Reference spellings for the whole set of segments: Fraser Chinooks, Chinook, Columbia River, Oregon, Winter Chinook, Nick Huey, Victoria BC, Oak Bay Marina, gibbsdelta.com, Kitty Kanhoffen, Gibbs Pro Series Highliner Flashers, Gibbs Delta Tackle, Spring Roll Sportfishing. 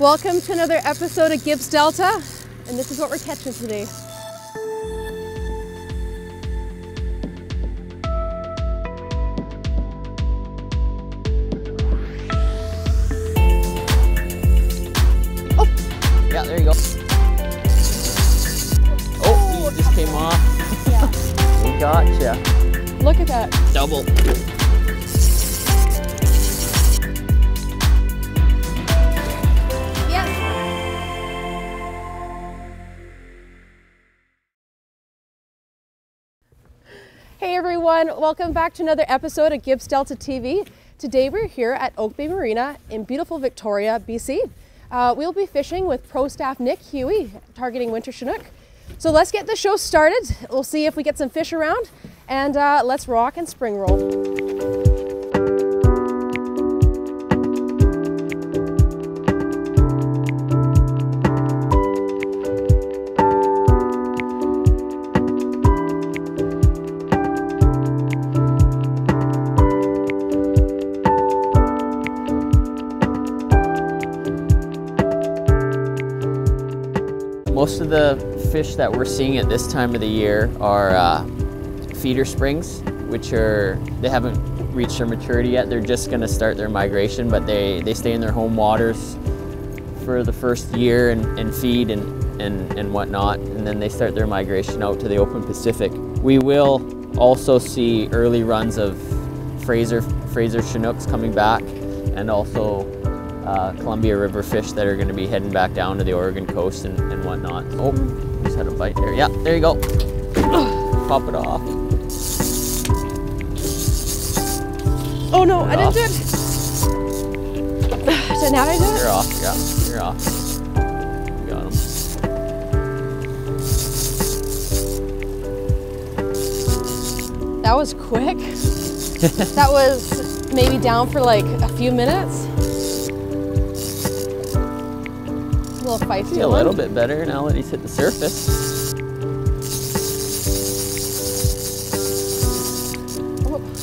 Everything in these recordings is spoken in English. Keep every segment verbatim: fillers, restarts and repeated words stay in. Welcome to another episode of Gibbs Delta, and this is what we're catching today. Oh! Yeah, there you go. Oh, he just came off. Yeah. We gotcha. Look at that. Double. Hey everyone, welcome back to another episode of Gibbs Delta T V. Today we're here at Oak Bay Marina in beautiful Victoria, B C. Uh, we'll be fishing with pro staff Nick Huey, targeting Winter Chinook. So let's get the show started. We'll see if we get some fish around, and uh, let's rock and spring roll. Most of the fish that we're seeing at this time of the year are uh, feeder springs, which are, they haven't reached their maturity yet. They're just gonna start their migration, but they, they stay in their home waters for the first year and, and feed and, and, and whatnot, and then they start their migration out to the open Pacific. We will also see early runs of Fraser, Fraser Chinooks coming back, and also Uh, Columbia River fish that are going to be heading back down to the Oregon coast and, and whatnot. Oh, just had a bite there. Yeah, there you go. Pop it off. Oh no, I didn't do it. So now I do it? You're off, yeah, you're off. You got him. That was quick. That was maybe down for like a few minutes. A little feisty. A little bit better now that he's hit the surface.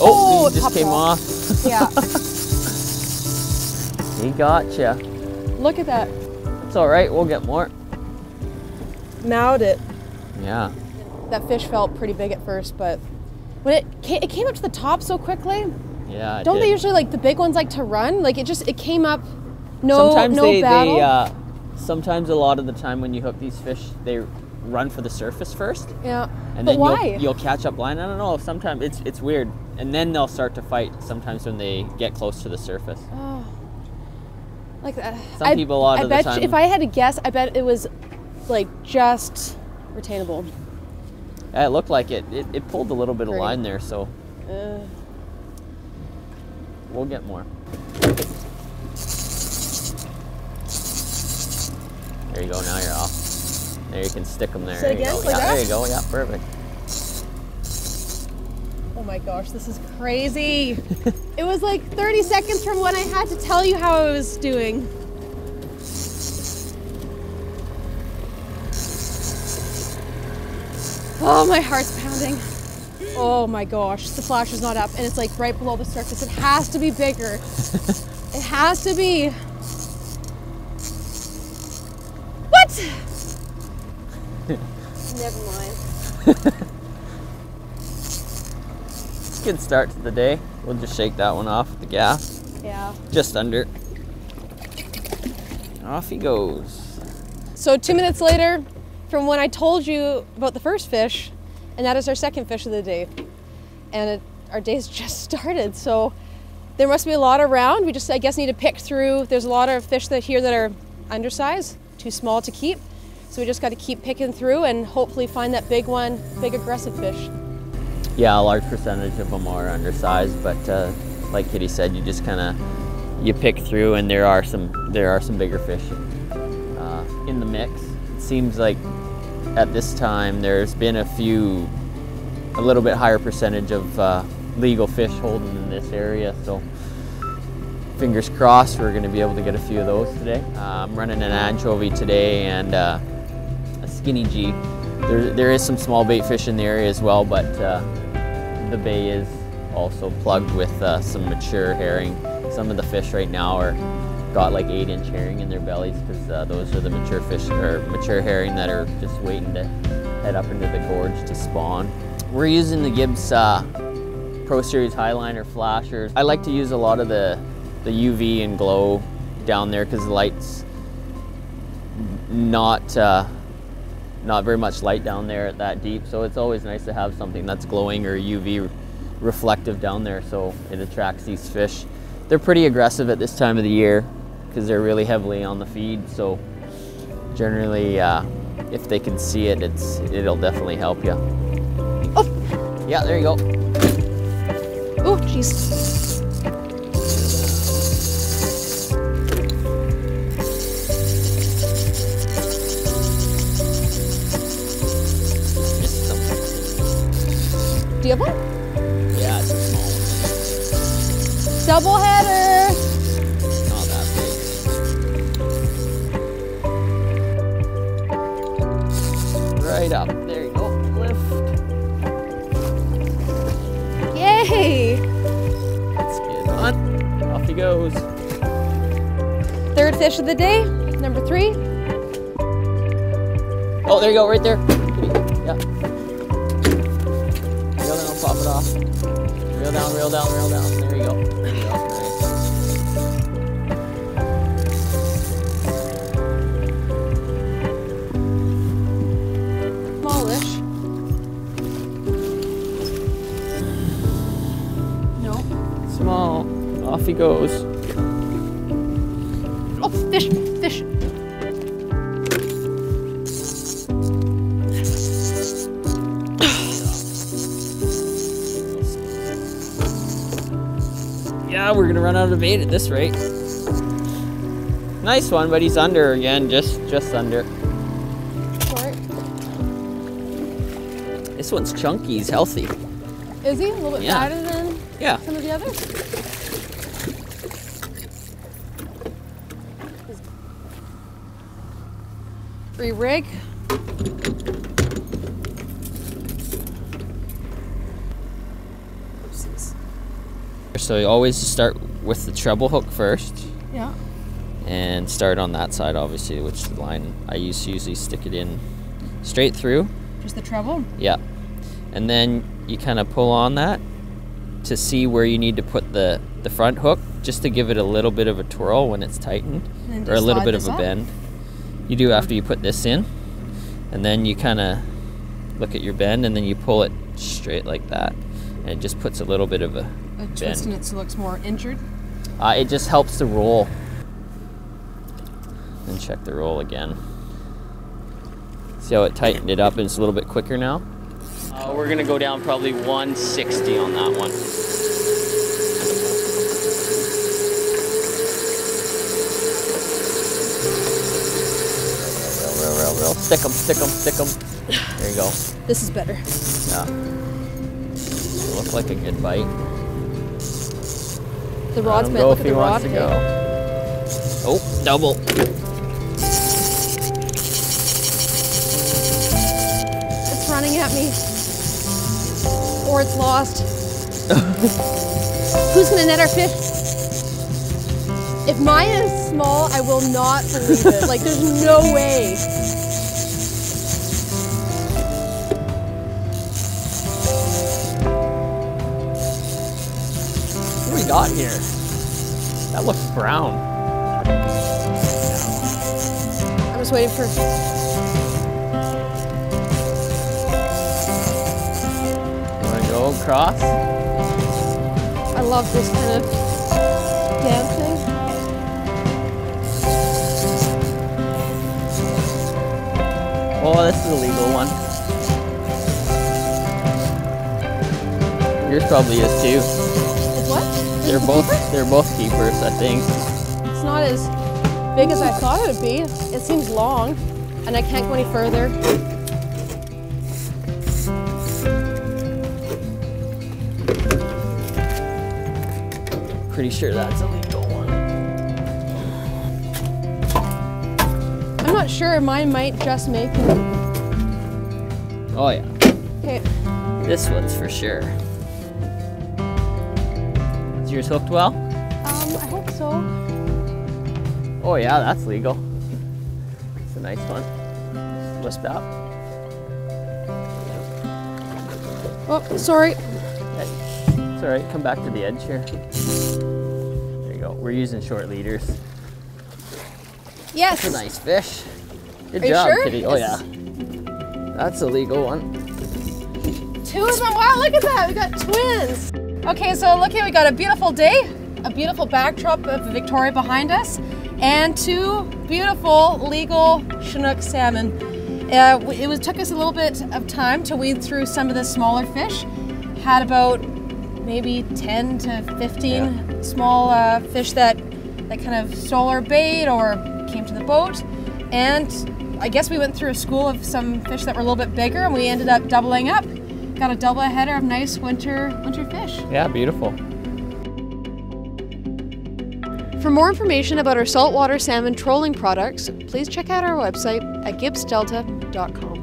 Oh, oh he just came off. off. Yeah. He gotcha. Look at that. It's all right. We'll get more. Mouthed it. Yeah. That fish felt pretty big at first, but when it came, it came up to the top so quickly. Yeah. It Don't did. They usually like the big ones like to run? Like it just it came up. No, Sometimes no they, battle. They, uh, Sometimes a lot of the time when you hook these fish, they run for the surface first. Yeah. And but then why? You'll, you'll catch up blind. I don't know. Sometimes it's it's weird. And then they'll start to fight sometimes when they get close to the surface. Oh. Like that. Some I, people a lot I of bet the time. You, if I had to guess, I bet it was like just retainable. Yeah, it looked like it. It, it pulled a little bit Pretty. of line there, so uh. we'll get more. There you go, now you're off. There you can stick them there. There you, go. Like yeah, there you go, yeah, perfect. Oh my gosh, this is crazy. It was like thirty seconds from when I had to tell you how I was doing. Oh, my heart's pounding. Oh my gosh, the flasher's not up and it's like right below the surface. It has to be bigger. It has to be. Never mind. Good start to the day. We'll just shake that one off with the gas. Yeah. Just under. Off he goes. So two minutes later from when I told you about the first fish, and that is our second fish of the day. And it, our day's just started, so there must be a lot around. We just, I guess, need to pick through. There's a lot of fish that here that are undersized, too small to keep. So we just got to keep picking through and hopefully find that big one, big aggressive fish. Yeah, a large percentage of them are undersized, but uh, like Kitty said, you just kind of, you pick through and there are some, there are some bigger fish uh, in the mix. It seems like at this time there's been a few, a little bit higher percentage of uh, legal fish holding in this area. So fingers crossed we're going to be able to get a few of those today. Uh, I'm running an anchovy today and uh, skinny G. There, there is some small bait fish in the area as well, but uh, the bay is also plugged with uh, some mature herring. Some of the fish right now are got like eight inch herring in their bellies, because uh, those are the mature fish or mature herring that are just waiting to head up into the gorge to spawn. We're using the Gibbs uh, Pro Series Highliner Flashers. I like to use a lot of the, the U V and glow down there because the light's not, uh, not very much light down there at that deep, so it's always nice to have something that's glowing or U V reflective down there so it attracts these fish. They're pretty aggressive at this time of the year because they're really heavily on the feed, so generally uh, if they can see it, it's it'll definitely help you. Oh! Yeah, there you go. Oh, jeez. Missed something. Do you have one? Yeah, it's a small one. Double header. Not that big. Right up. There you go. Lift. Yay! Let's get on. Off he goes. Third fish of the day, number three. Oh, there you go, right there. Yeah. Reel down, pop it off. Reel down, reel down, reel down. There you go. Off he goes. Oh, fish, fish. Yeah, we're gonna run out of bait at this rate. Nice one, but he's under again, just just under. Short. This one's chunky, he's healthy. Is he? A little bit yeah. fatter than yeah. some of the others? Re-rig. So you always start with the treble hook first. Yeah. And start on that side, obviously, which the line I used to usually stick it in straight through. Just the treble? Yeah. And then you kind of pull on that to see where you need to put the, the front hook, just to give it a little bit of a twirl when it's tightened, or a little bit of a bend. You do after you put this in, and then you kind of look at your bend, and then you pull it straight like that, and it just puts a little bit of a, a twist, and it looks more injured. Uh, it just helps the roll. And check the roll again. See how it tightened it up, and it's a little bit quicker now. Uh, we're gonna go down probably one sixty on that one. Stick 'em, stick 'em, stick 'em. There you go. This is better. Yeah. It looked like a good bite. The rod's bent. Look at the rod. Oh, double. It's running at me. Or it's lost. Who's gonna net our fish? If mine is small, I will not believe it. Like, there's no way. What do we got here? That looks brown. I'm just waiting for... You wanna go across? I love this kind of damn thing. Oh, this is a legal one. Yours probably is too. It's what? They're it's both keeper? They're both keepers, I think. It's not as big as I thought it would be. It seems long, and I can't go any further. Pretty sure that's a legal one. I'm not sure. Mine might just make it. Oh yeah. Okay. This one's for sure. Is yours hooked well? Um, I hope so. Oh yeah, that's legal. It's a nice one. Wisp out. Oh, sorry. Okay. It's all right, come back to the edge here. There you go, we're using short leaders. Yes. That's a nice fish. Good Are job, you sure? Kitty. Oh yes. yeah. That's a legal one. Two of them, wow, look at that, we got twins. Okay, so look here, we got a beautiful day, a beautiful backdrop of Victoria behind us, and two beautiful legal Chinook salmon. Uh, it was, took us a little bit of time to weed through some of the smaller fish. Had about maybe ten to fifteen yeah. small uh, fish that, that kind of stole our bait or came to the boat. And I guess we went through a school of some fish that were a little bit bigger, and we ended up doubling up. Got a double header of nice winter winter fish. Yeah, beautiful. For more information about our saltwater salmon trolling products, please check out our website at gibbs delta dot com.